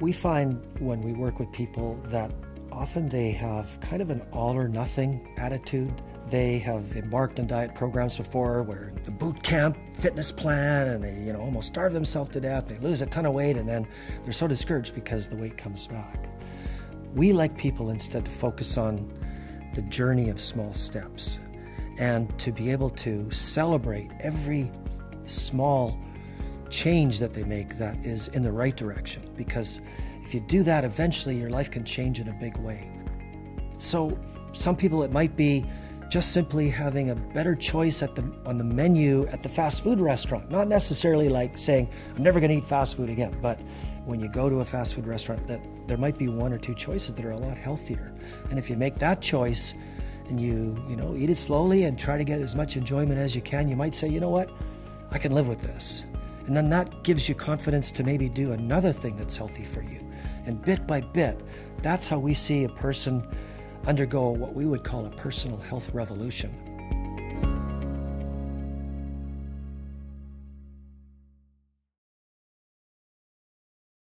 We find when we work with people that often they have kind of an all or nothing attitude. They have embarked on diet programs before where the boot camp fitness plan, and they almost starve themselves to death, they lose a ton of weight, and then they're so discouraged because the weight comes back. We like people instead to focus on the journey of small steps and to be able to celebrate every small change that they make that is in the right direction, because if you do that, eventually your life can change in a big way. So some people it might be just simply having a better choice on the menu at the fast food restaurant. Not necessarily like saying, I'm never gonna eat fast food again, but when you go to a fast food restaurant, that there might be one or two choices that are a lot healthier. And if you make that choice and you eat it slowly and try to get as much enjoyment as you can, you might say, you know what, I can live with this. And then that gives you confidence to maybe do another thing that's healthy for you. And bit by bit, that's how we see a person undergo what we would call a personal health revolution.